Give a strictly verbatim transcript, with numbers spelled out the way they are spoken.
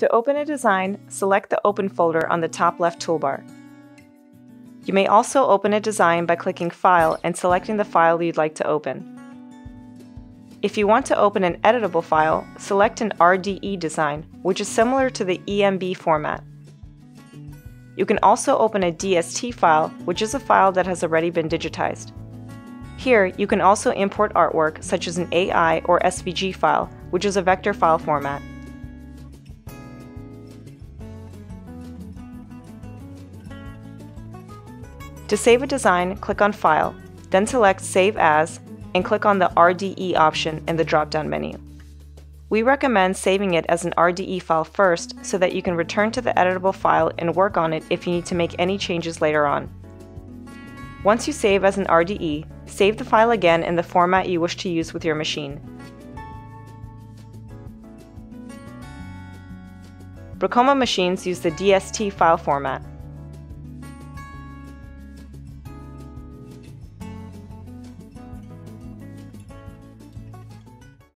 To open a design, select the Open folder on the top left toolbar. You may also open a design by clicking File and selecting the file you'd like to open. If you want to open an editable file, select an R D E design, which is similar to the E M B format. You can also open a D S T file, which is a file that has already been digitized. Here, you can also import artwork such as an A I or S V G file, which is a vector file format. To save a design, click on File, then select Save As, and click on the R D E option in the drop-down menu. We recommend saving it as an R D E file first so that you can return to the editable file and work on it if you need to make any changes later on. Once you save as an R D E, save the file again in the format you wish to use with your machine. Ricoma machines use the D S T file format.